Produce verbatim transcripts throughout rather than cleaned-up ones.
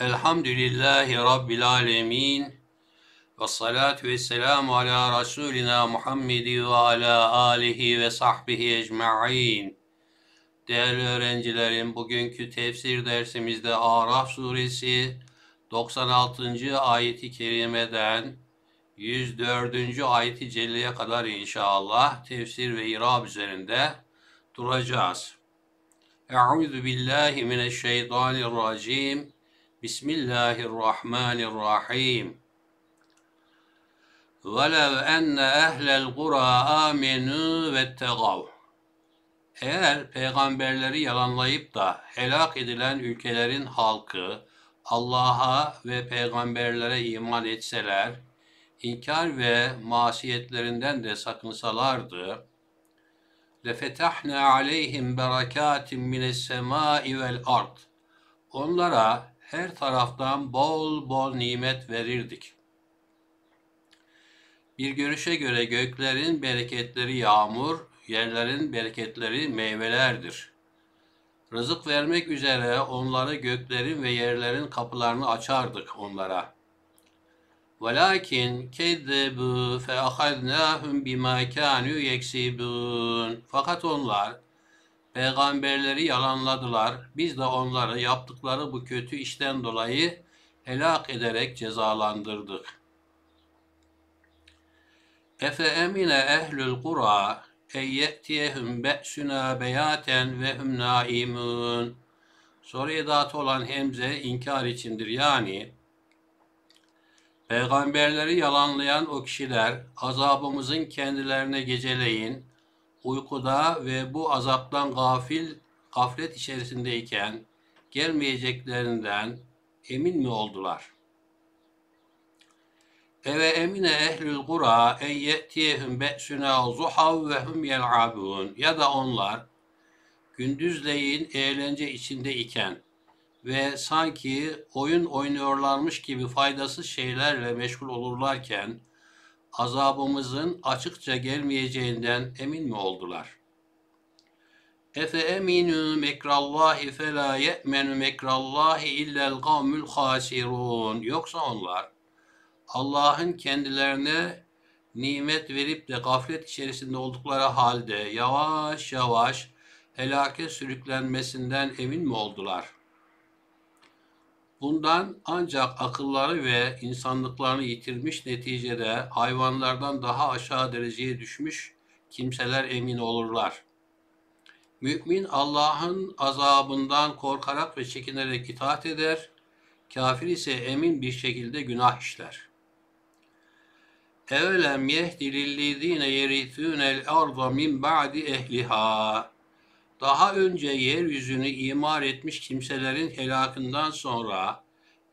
Elhamdülillahi Rabbil Alemin ve salatu ve selamu ala Resulina Muhammedi ve ala alihi ve sahbihi ecma'in. Değerli öğrencilerim, bugünkü tefsir dersimizde A'râf Suresi doksan altıncı ayeti kerimeden yüz dördüncü ayeti celleye kadar inşallah tefsir ve irab üzerinde duracağız. Eûzu billahi mineşşeytanirracim. Bismillahirrahmanirrahim. وَلَوْ اَنَّ اَهْلَ الْقُرَى آمَنُوا وَاتَّقَوْا. Eğer peygamberleri yalanlayıp da helak edilen ülkelerin halkı Allah'a ve peygamberlere iman etseler, inkar ve masiyetlerinden de sakınsalardı, لَفَتَحْنَا عَلَيْهِمْ بَرَكَاتٍ مِنَ السَّمَاءِ وَالْأَرْضِ. Onlara her taraftan bol bol nimet verirdik. Bir görüşe göre göklerin bereketleri yağmur, yerlerin bereketleri meyvelerdir. Rızık vermek üzere onları göklerin ve yerlerin kapılarını açardık onlara. وَلَاكِنْ كَذَّبُوا فَأَخَذْنَاهُمْ بِمَا كَانُوا يَكْسِبُونَ. Fakat onlar peygamberleri yalanladılar. Biz de onları yaptıkları bu kötü işten dolayı helak ederek cezalandırdık. Efe emine ehlül kura eyyetiyehum be'suna beyaten ve hum naimun. Soru edatı olan hemze inkar içindir. Yani peygamberleri yalanlayan o kişiler azabımızın kendilerine geceleyin uykuda ve bu azaptan gafil, gaflet içerisindeyken gelmeyeceklerinden emin mi oldular? Eve emine ehlül kura en ye'tiyehum be'suna zuhav ve hum yel'abun. Ya da onlar gündüzleyin eğlence içindeyken ve sanki oyun oynuyorlarmış gibi faydasız şeylerle meşgul olurlarken azabımızın açıkça gelmeyeceğinden emin mi oldular? Efe eminu mekrallahi fe la ye'menu mekrallahi illel kavmül hasirun. Yoksa onlar Allah'ın kendilerine nimet verip de gaflet içerisinde oldukları halde yavaş yavaş helake sürüklenmesinden emin mi oldular? Bundan ancak akılları ve insanlıklarını yitirmiş, neticede hayvanlardan daha aşağı dereceye düşmüş kimseler emin olurlar. Mümin Allah'ın azabından korkarak ve çekinerek itaat eder, kafir ise emin bir şekilde günah işler. Evelem yehdilillezine yerithunel arda min ba'di ehliha. Daha önce yeryüzünü imar etmiş kimselerin helakından sonra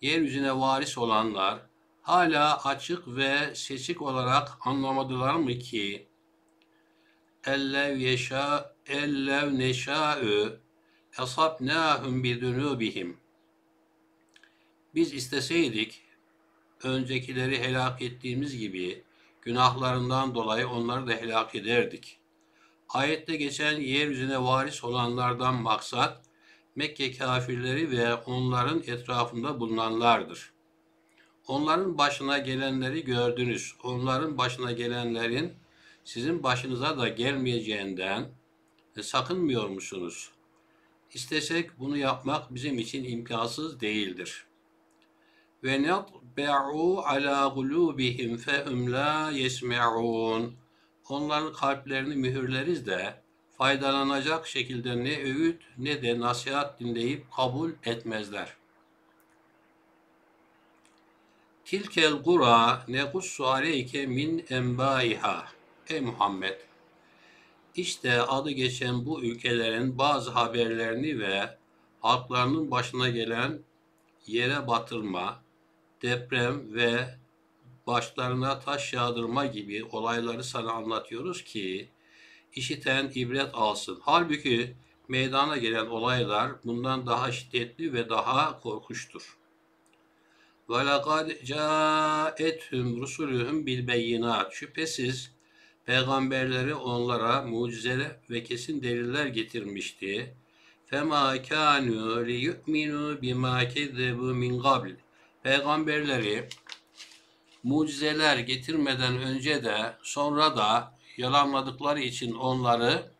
yeryüzüne varis olanlar hala açık ve seçik olarak anlamadılar mı ki ellev yeşâ ellev neşâ'ü esabnâhum bidunûbihim. Biz isteseydik öncekileri helak ettiğimiz gibi günahlarından dolayı onları da helak ederdik. Ayette geçen yeryüzüne varis olanlardan maksat Mekke kafirleri ve onların etrafında bulunanlardır. Onların başına gelenleri gördünüz. Onların başına gelenlerin sizin başınıza da gelmeyeceğinden e, sakınmıyor musunuz? İstesek bunu yapmak bizim için imkansız değildir. Ve netbe'u ala kulubihim fehum la yesme'un. Onların kalplerini mühürleriz de faydalanacak şekilde ne öğüt ne de nasihat dinleyip kabul etmezler. Tilkel kura nekussu aleyke min enbâiha. Ey Muhammed! İşte adı geçen bu ülkelerin bazı haberlerini ve halklarının başına gelen yere batırma, deprem ve başlarına taş yağdırma gibi olayları sana anlatıyoruz ki işiten ibret alsın. Halbuki meydana gelen olaylar bundan daha şiddetli ve daha korkunçtur. وَلَقَدْ جَاءَتْهُمْ رُسُلُهُمْ بِالْبَيِّنَاتِ. Şüphesiz peygamberleri onlara mucize ve kesin deliller getirmişti. فَمَا كَانُوا لِيُؤْمِنُوا بِمَا كَذَّبُوا مِنْ قَبْلِ Peygamberleri mucizeler getirmeden önce de sonra da yalanladıkları için onları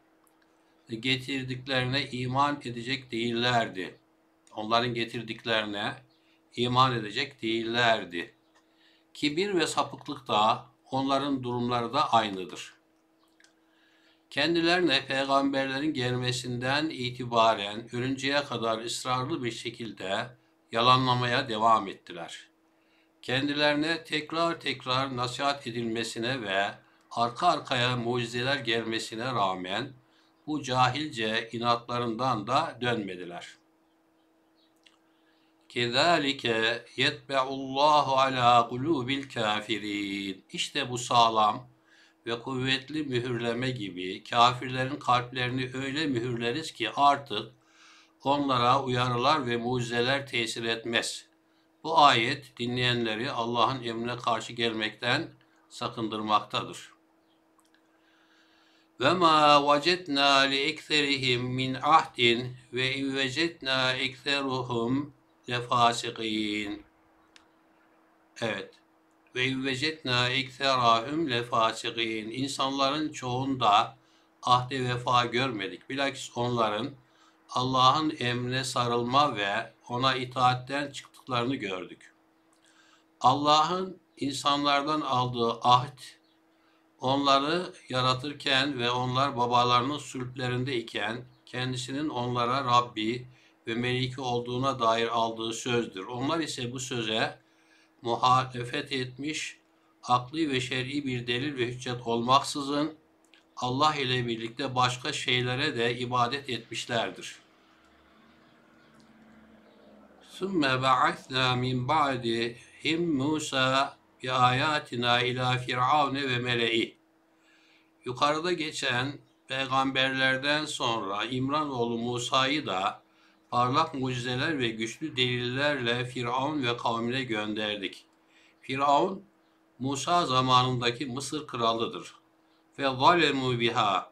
getirdiklerine iman edecek değillerdi. Onların getirdiklerine iman edecek değillerdi. Kibir ve sapıklık da onların durumları da aynıdır. Kendilerine peygamberlerin gelmesinden itibaren ölünceye kadar ısrarlı bir şekilde yalanlamaya devam ettiler. Kendilerine tekrar tekrar nasihat edilmesine ve arka arkaya mucizeler gelmesine rağmen bu cahilce inatlarından da dönmediler. Kezalike yetbeullahu ala kulubil kafirin. İşte bu sağlam ve kuvvetli mühürleme gibi kafirlerin kalplerini öyle mühürleriz ki artık onlara uyarılar ve mucizeler tesir etmez. Bu ayet dinleyenleri Allah'ın emrine karşı gelmekten sakındırmaktadır. Ve ma vecedna li ekserihim min ahdin ve in vecedna ekseruhum lefasikin. Evet. Ve in vecedna ekserahum lefasikin. İnsanların çoğunda ahde vefa görmedik. Bilakis onların Allah'ın emrine sarılma ve ona itaatten çıktıklarını gördük. Allah'ın insanlardan aldığı ahd, onları yaratırken ve onlar babalarının sülplerindeyken kendisinin onlara Rabbi ve Meliki olduğuna dair aldığı sözdür. Onlar ise bu söze muhalefet etmiş, akli ve şer'i bir delil ve hüccet olmaksızın Allah ile birlikte başka şeylere de ibadet etmişlerdir. ثُمَّ بَعَثْنَا مِنْ بَعْدِهِمْ مُوسَى بِآيَاتِنَا اِلَى فِرْعَوْنَ وَمَلَئِهِ Yukarıda geçen peygamberlerden sonra İmranoğlu Musa'yı da parlak mucizeler ve güçlü delillerle Firavun ve kavmine gönderdik. Firavun, Musa zamanındaki Mısır kralıdır. فَظَلَمُوا بِهَا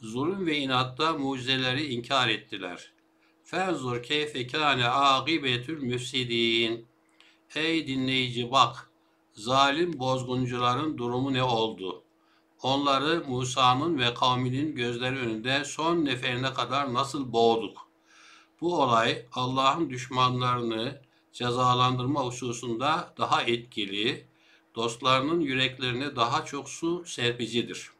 Zulüm ve inatta mucizeleri inkar ettiler. فَاَنْزُرْ كَيْفَ كَانَ عَاقِبَةُ الْمُفْسِد۪ينَ Ey dinleyici bak, zalim bozguncuların durumu ne oldu? Onları Musa'nın ve kavminin gözleri önünde son neferine kadar nasıl boğduk? Bu olay Allah'ın düşmanlarını cezalandırma hususunda daha etkili, dostlarının yüreklerine daha çok su serpicidir.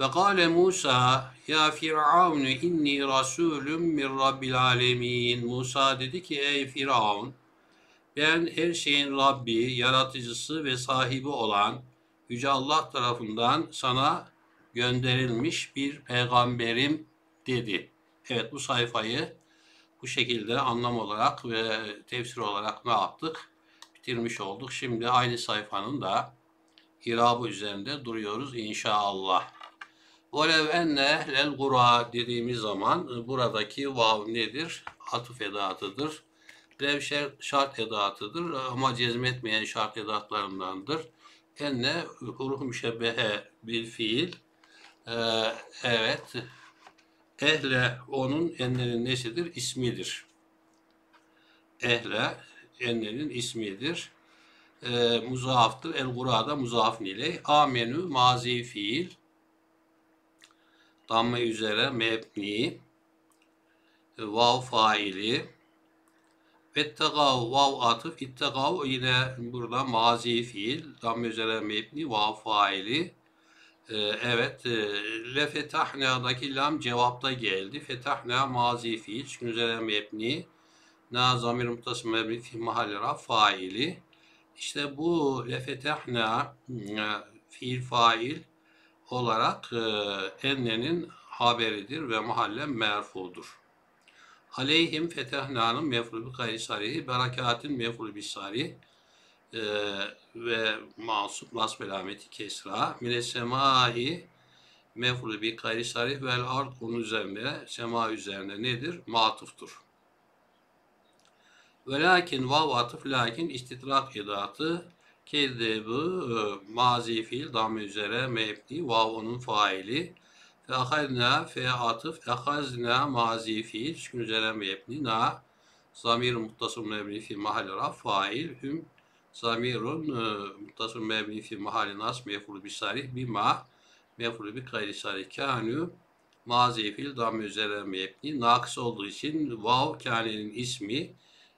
Ve kâle Musa ya Firavun inni rasulüm min Rabbil Alemin. Musa dedi ki ey Firavun ben her şeyin Rabbi, yaratıcısı ve sahibi olan Yüce Allah tarafından sana gönderilmiş bir peygamberim dedi. Evet, bu sayfayı bu şekilde anlam olarak ve tefsir olarak ne yaptık? Bitirmiş olduk. Şimdi aynı sayfanın da irabı üzerinde duruyoruz inşallah. وَلَوْ اَنَّ اَهْلَ الْقُرَى dediğimiz zaman buradaki vav nedir? Atıf edatıdır. Lev şart edatıdır ama cezmetmeyen şart edatlarındandır. Enne huruf müşebbehe bil fiil. Ee, evet. Ehle onun ennenin nesidir? İsmidir. Ehle ennenin ismidir. Ee, muzaftır. El-Qura da muzafın ile. Amenü mazi fiil. Damme üzere mebni. Vav faili. Vettagav vav atıf. İttagav yine burada mazi fiil. Damme üzere mebni. Vav faili. Ee, evet. E, Le fetahna'daki lam cevapta geldi. Fetahna mazi fiil. Şükür üzere mebni. Na zamir mutasım mebni fi mahalli raf faili. İşte bu le fetahna fiil fail olarak e, ennenin haberidir ve mahallen merfudur. Aleyhim fetehna'nın mef'ulü bi gayri sarih, berekatın mef'ulü bi sarih e, ve mansup nasb alameti kesra. Mine semai mef'ulü bi gayri sarih vel ard onun üzerine, sema üzerine nedir? Matuftur. Ve lakin vav atıf lakin istidrak edatı kezzebu mazi fiil damme üzere mebni vav onun faili Fe'ahazna fe'ye atıf. Ehazna mazi fiil. Sükun üzeren ve yebni. Na. Zamir muttasım mebni fi mahalli raf. Fail. Hüm. Zamirun muttasım mebni fi mahalli nas. Mef'ulü bi sarih. Bima. Mef'ulü bi gayri sarih. Kânü. Mazi fiil. Damme üzeren ve yebni. Nakıs olduğu için vav kânenin ismi.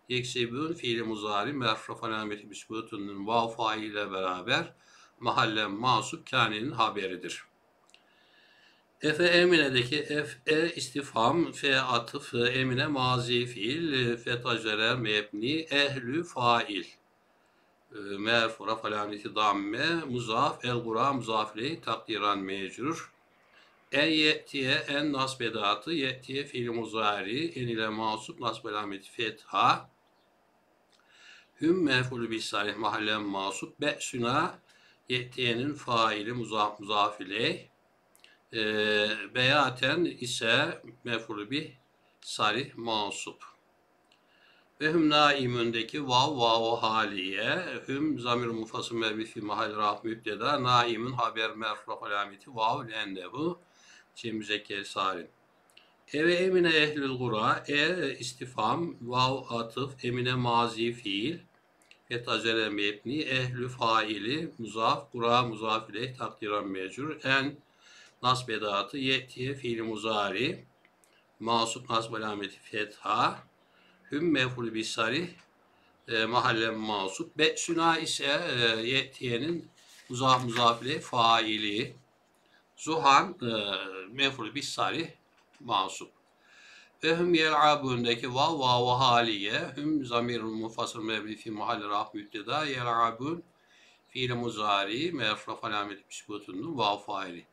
Yeksebün fiili muzari. Merfrafa nameti biskutun. Vav faile beraber. Mahalle masup kânenin haberidir. Efe emine'deki efe istifham, fe atıf, emine mazi fiil, fe tacere mebni, ehlü fail. Merfu raf alameti damme, muzaf, el gura muzafiley, takdiran mecrur. En yetiye, en nasbedatı, yetiye fiil muzari, en ile masup, nasb alameti fetha. Hüm mefulü bisarih mahallen masup, be'süna, yetiyenin faili muzaf muzafiley. E, beyaten ise mef'ulü bih sarih mansup. Ve hüm naimündeki vav vav haliye hüm zamir mufasıl mebni fi mahal raf mübdeda naimün haber merfu alameti vav lennehu müzekker salim. Eve emine ehlül gura e istifham vav atıf emine mazi fiil fetacere mebni ehlü faili muzaf gura muzaf ile takdiran mecrur en nasb edatı yetiye fiil muzari masup nasb alameti fetha hüm mef'ulü bi sarih e, mahalle masup be'süna ise e, yetiyenin muzaf muzafile faili zuhan e, mef'ulü bi sarih masup ve hüm yel'abundaki vav vav haliye hüm zamirun munfasıl mebni fi mahalli raf mübteda yel'abun fiil muzari merfuf alameti sükutunun vav faili.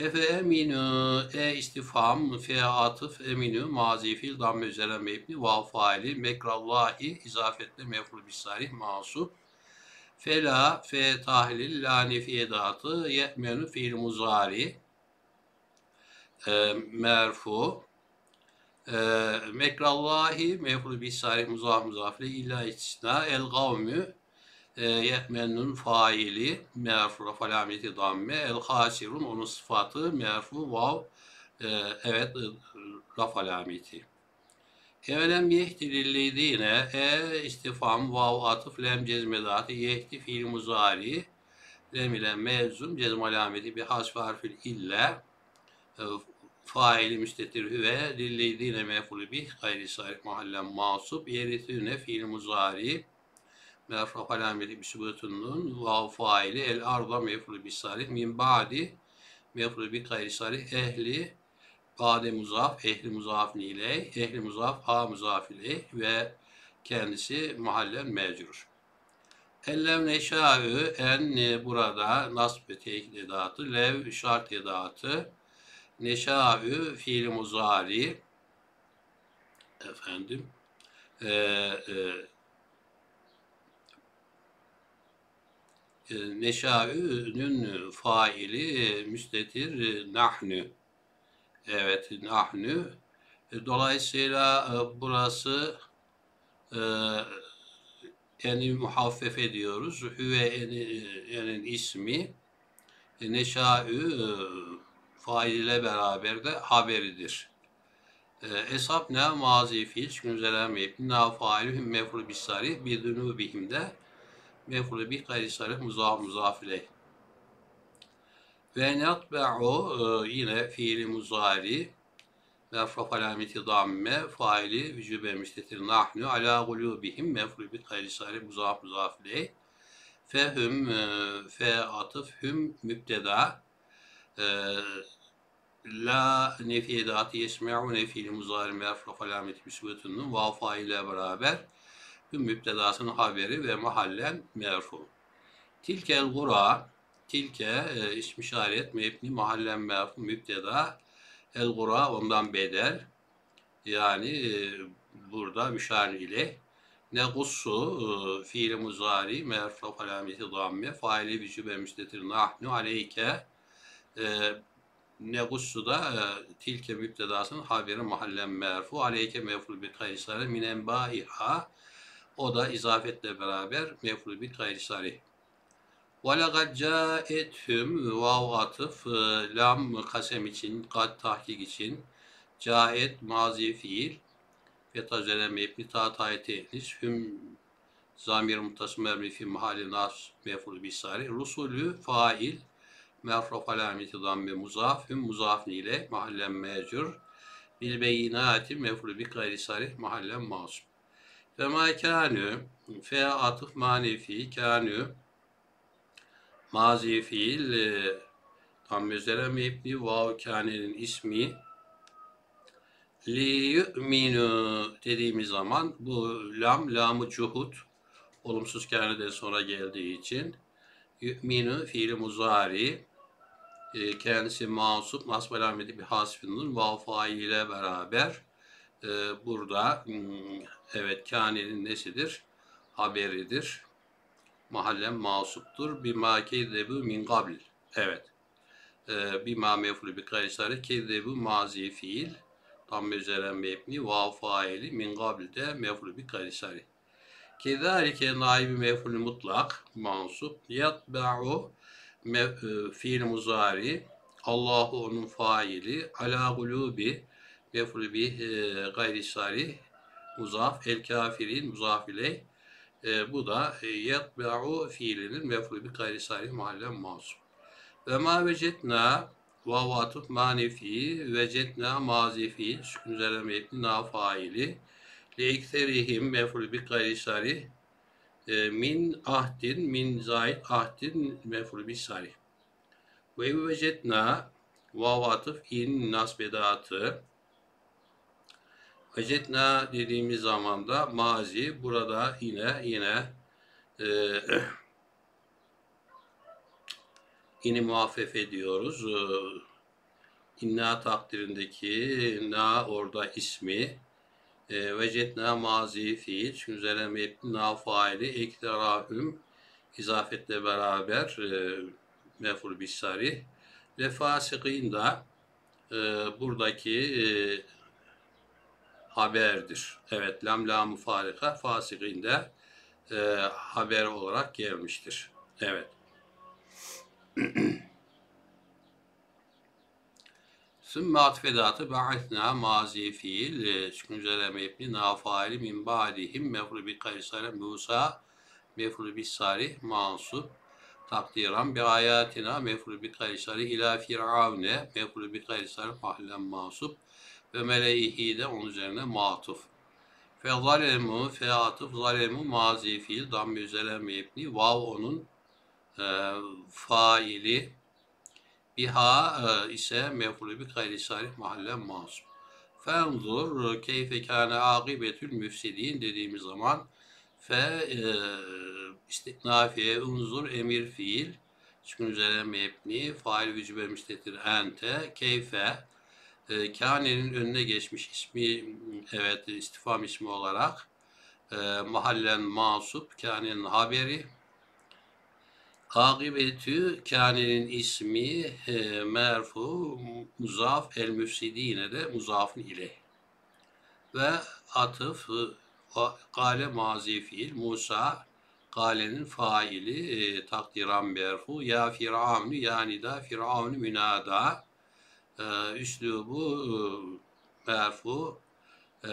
Efe eminü, e istifham, fe atıf, eminü, mazi fiil, damme üzere mebni, vav faili, mekrallahi, izafetle mef'ulü bis-sarih, masup, fela, fe tahlil, la nefi edatı, ye'menü, fiil muzari, e, merfu, e, mekrallahi, mef'ulü bis-sarih, muzaf muzafile, illa istisna, el gavmü, E, ye'mennun faili merfu raf alameti damme el hasirun onun sıfatı merfu vav e, evet raf alameti evelen yehdilillezine e istifam vav atıf lem cezmedatı yehdi fiil muzari lem ile mevzum cezm alameti bi hasf harfil illa e, faili müstetir hüve lillezine mef'ulü bih gayri sarih mahallen masub yerisine fiil muzari merfuf alameti bi sübutunun vav faili el arda mef'ulü bi sarih min ba'di mef'ulü bi gayri sarih ehli ba'de muzaf ehli muzaf ile ehli muzaf ha muzaf ile ve kendisi mahallen mecrur. Ellem neşa'ü en burada nasb ve tekid edatı lev şart edatı neşa'ü fiil muzari efendim eee e, Neşâ'ünün faili müstetir nahnü. Evet nahnü. Dolayısıyla burası e, eni muhaffef ediyoruz. Hüve eni, enin ismi neşâ'ü failiyle beraber de haberidir. E, Esap ne mazi fiil çünkü üzere mebni na faili hüm mef'ulü bis sarih bi zunubihim de mef'ulü bih gayri sarih muzaf muzaf ileyh. Ve netbe'u yine fiili muzari merfuf alameti damme faili vücube müstetir nahnu ala gulubihim mef'ulü bih gayri sarih muzaf muzaf ileyh. Fehüm fe atıf hüm mübteda la nefi edatı yesme'une fiili muzari merfuf alameti müsbetunun vav faile beraber mübtedasının haberi ve mahallen merfu. Tilkel gura, tilke e, ismi işaret mebni mahallen merfu mübteda el gura ondan bedel yani e, burada müşari ile ne gussu e, fiil muzari merfu alameti damme faili vücube müstetir nahnu aleyke e, ne gussu da e, tilke mübtedasının haberi mahallen merfu aleyke mef'ul bi kaysare minen ba'iha o da izafetle beraber mef'ulü bih gayri sarih. وَلَغَدْ جَاءَتْهُمْ vav atıf lam kasem için, kad tahkik için, caet mazi fiil feta üzerine mebni taat ayeti ehlis hüm zamir mutasım emri fi mahali nas mef'ul bisari rusulü fail merfuf alameti damme muzaf hüm muzaf ile mahallen mecur bil beyinati mef'ul bi gayri sarih mahallen masum ve ma kânü fe atıf manefi kânü mazi fiil e, damme üzerine mebni vav kânenin ismi li yu'minu dediğimiz zaman bu lam, lam-ı cuhud olumsuz kâneden sonra geldiği için yu'minu fiil-i muzari e, kendisi mansup nasb alameti bir hasfinin vav faile beraber e, burada evet kânenin nesidir? Haberidir. Mahallen mansuptur. Bimâ keydebû min qabl. Evet. E, Bimâ mef'ulü bi gayrî keydebû mazi fiil tamme üzere mebni vav faili min qabl'de mef'ulü bi gayri sarih. Kezalike naibi mef'ulü mutlak mansup yatba'u fiil muzari Allahu onun faili ala gulubi mef'ulü bi gayri sarih muzaf el kafirin muzaf ile e, bu da yatba'u fiilinin mef'ulü bi gayri sarih mahallen mansup. Ve ma vecetna vav atıf manefi vecetna mazi fiil sükun üzere mebni na faili li ekserihim mef'ulü bi gayri sarih min ahdin min zayid ahdin mef'ulü bi sarih ve vecetna vav atıf in nasbedatı vecetna dediğimiz zaman da mazi burada yine yine e, İni muhaffef ediyoruz. İnna takdirindeki na orada ismi. E, vecetna mazi fiil. Çünkü üzerine mebni na faili. Ekterahüm izafetle beraber e, mef'ul bis sarih. Lefasikin da e, buradaki e, haberdir. Evet lam lam-ı farika fasikin de e, haber olarak gelmiştir. Evet. Sümme atfedatı ba'atna mazi fiil sükun üzere mebni na faili min ba'dihim mef'ulü bi gayri sarih Musa mef'ulü bi sarih mansub takdiran bi ayatina mef'ulü bi gayri sarih ila firavne mef'ulü bi gayri sarih mahallen mansub ve mele'ihi de onun üzerine matuf fe zalemu fe atıf zalemu mazi fiil damme üzere mebni vav onun E, faili biha e, ise mef'ulü bi gayri sarih mahallen mansub. Fenzur keyfe kâne âgibetül müfsidîn dediğimiz zaman fe e, istiknafiye unzur emir fiil sükun üzerine mebni fail vücube müstetir ente keyfe e, kânenin önüne geçmiş ismi evet istifam ismi olarak e, mahallen mansup kânenin haberi akıbeti kânenin ismi e, merfu muzaf el müfsidine de muzafın ile ve atıf kâle mazi fiil Musa kâlenin faili e, takdiran merfu ya firavnu yani da firavnu münada e, üslubu e, merfu e,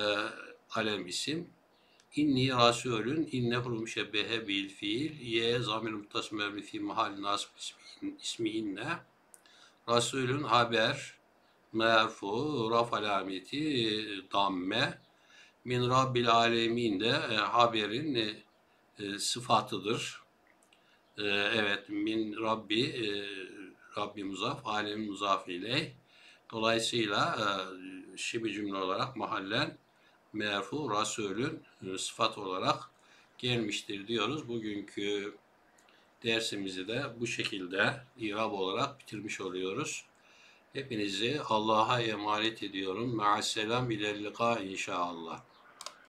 alem isim İnni rasulün innehu müşebbehe bil fiil ye zamir muttasım emri fi mahali nasb ismi inne rasulün haber merfu raf alameti damme min Rabbil Alemin de e, haberin e, e, sıfatıdır. E, evet min Rabbi e, Rabbi muzaf alem muzaf ile dolayısıyla e, şibi cümle olarak mahallen merfu rasulün sıfat olarak gelmiştir diyoruz. Bugünkü dersimizi de bu şekilde İrabi olarak bitirmiş oluyoruz. Hepinizi Allah'a emanet ediyorum. Ma'asselam, bilel lika inşallah.